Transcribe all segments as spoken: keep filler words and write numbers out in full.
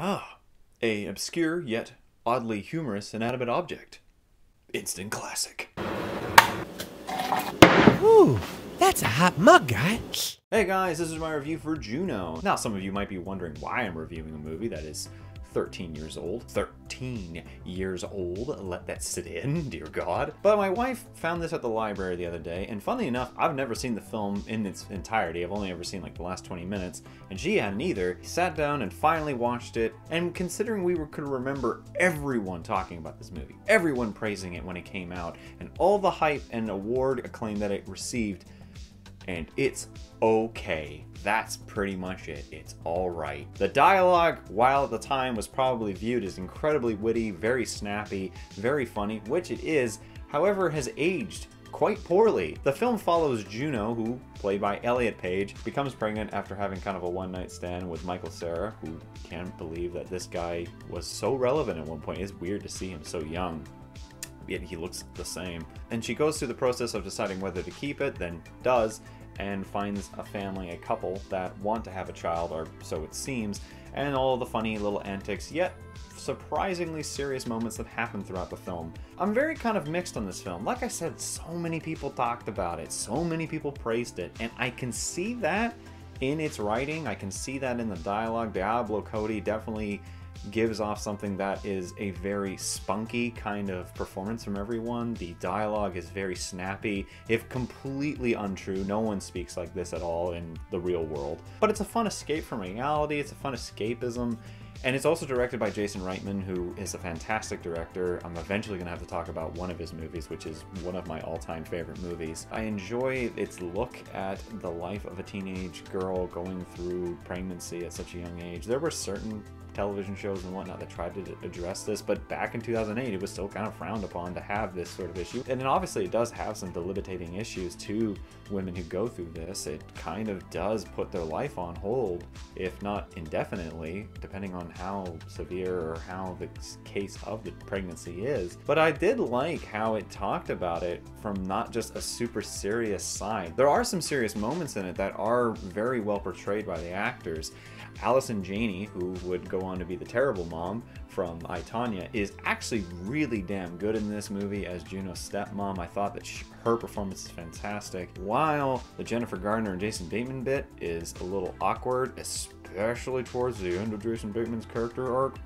Ah, a obscure yet oddly humorous inanimate object. Instant classic. Ooh, that's a hot mug, guy. Hey guys, this is my review for Juno. Now some of you might be wondering why I'm reviewing a movie that is thirteen years old. thirteen years old, let that sit in, dear God. But my wife found this at the library the other day, and funnily enough, I've never seen the film in its entirety. I've only ever seen like the last twenty minutes, and she hadn't either. Sat down and finally watched it, and considering we were, could remember everyone talking about this movie, everyone praising it when it came out, and all the hype and award acclaim that it received, and it's okay. That's pretty much it. It's all right. The dialogue, while at the time was probably viewed as incredibly witty, very snappy, very funny, which it is, however, has aged quite poorly. The film follows Juno, who, played by Elliot Page, becomes pregnant after having kind of a one-night stand with Michael Cera, who can't believe that this guy was so relevant at one point. It's weird to see him so young, yet he looks the same. And she goes through the process of deciding whether to keep it, then does, and finds a family, a couple that want to have a child, or so it seems, and all the funny little antics, yet surprisingly serious moments that happen throughout the film. I'm very kind of mixed on this film. Like I said, so many people talked about it, so many people praised it, and I can see that in its writing, I can see that in the dialogue. Diablo Cody definitely gives off something that is a very spunky kind of performance from everyone. The dialogue is very snappy, if completely untrue. No one speaks like this at all in the real world. But it's a fun escape from reality, it's a fun escapism, and it's also directed by Jason Reitman, who is a fantastic director. I'm eventually gonna have to talk about one of his movies, which is one of my all-time favorite movies. I enjoy its look at the life of a teenage girl going through pregnancy at such a young age. There were certain television shows and whatnot that tried to address this, but back in two thousand eight it was still kind of frowned upon to have this sort of issue. And then obviously it does have some debilitating issues to women who go through this. It kind of does put their life on hold, if not indefinitely, depending on how severe or how the case of the pregnancy is. But I did like how it talked about it from not just a super serious side. There are some serious moments in it that are very well portrayed by the actors. Allison Janney, who would go on to be the terrible mom from I, Tonya, is actually really damn good in this movie as Juno's stepmom. I thought that she, her performance is fantastic, while the Jennifer Garner and Jason Bateman bit is a little awkward, especially towards the end of Jason Bateman's character arc.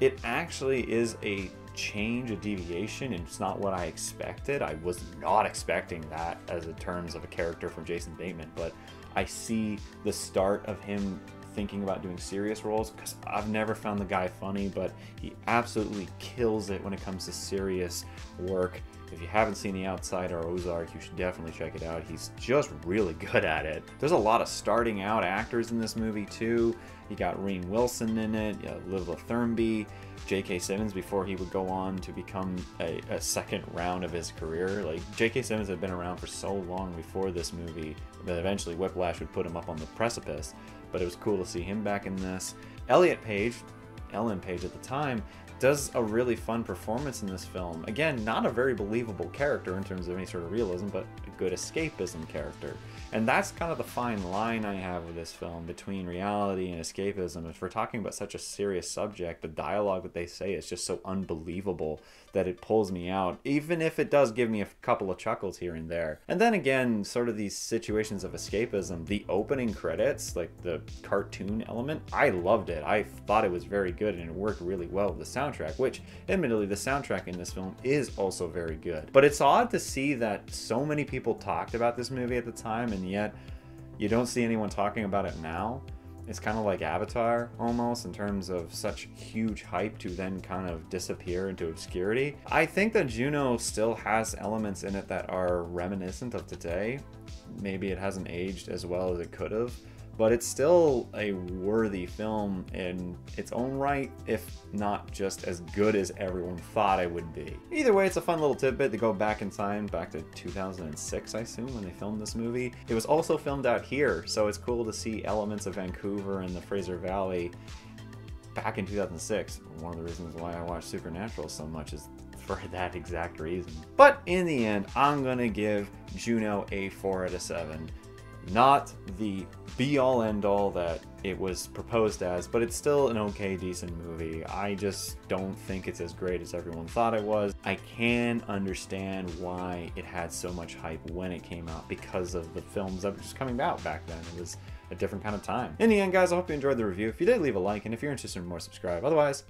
It actually is a change, a deviation, and it's not what I expected. I was not expecting that as in terms of a character from Jason Bateman, but I see the start of him thinking about doing serious roles, because I've never found the guy funny, but he absolutely kills it when it comes to serious work. If you haven't seen The Outsider or Ozark, you should definitely check it out. He's just really good at it. There's a lot of starting out actors in this movie too. You got Rainn Wilson in it, you know, Lili Taylor, J K. Simmons before he would go on to become a, a second round of his career. Like, J K. Simmons had been around for so long before this movie that eventually Whiplash would put him up on the precipice, but it was cool to see him back in this. Elliot Page, Ellen Page at the time, does a really fun performance in this film. Again, not a very believable character in terms of any sort of realism, but a good escapism character. And that's kind of the fine line I have with this film between reality and escapism. If we're talking about such a serious subject, the dialogue that they say is just so unbelievable that it pulls me out, even if it does give me a couple of chuckles here and there. And then again, sort of these situations of escapism, the opening credits, like the cartoon element, I loved it. I thought it was very good and it worked really well with the sound Soundtrack, which admittedly the soundtrack in this film is also very good. But it's odd to see that so many people talked about this movie at the time, and yet you don't see anyone talking about it now. It's kind of like Avatar almost, in terms of such huge hype to then kind of disappear into obscurity. I think that Juno still has elements in it that are reminiscent of today. Maybe it hasn't aged as well as it could have, but it's still a worthy film in its own right, if not just as good as everyone thought it would be. Either way, it's a fun little tidbit to go back in time, back to two thousand six, I assume, when they filmed this movie. It was also filmed out here, so it's cool to see elements of Vancouver and the Fraser Valley back in two thousand six. One of the reasons why I watch Supernatural so much is for that exact reason. But in the end, I'm gonna give Juno a four out of seven. not the be-all end-all that it was proposed as, but it's still an okay, decent movie. I just don't think it's as great as everyone thought it was. I can understand why it had so much hype when it came out because of the films that were just coming out back then. It was a different kind of time. In the end, guys, I hope you enjoyed the review. If you did, leave a like, and if you're interested in more, subscribe. Otherwise,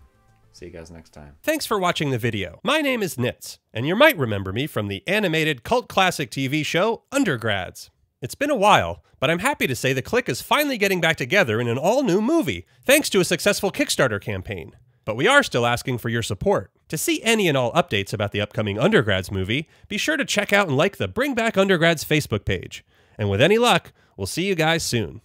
see you guys next time. Thanks for watching the video. My name is Nitz, and you might remember me from the animated cult classic T V show, Undergrads. It's been a while, but I'm happy to say the clique is finally getting back together in an all-new movie, thanks to a successful Kickstarter campaign. But we are still asking for your support. To see any and all updates about the upcoming Undergrads movie, be sure to check out and like the Bring Back Undergrads Facebook page. And with any luck, we'll see you guys soon.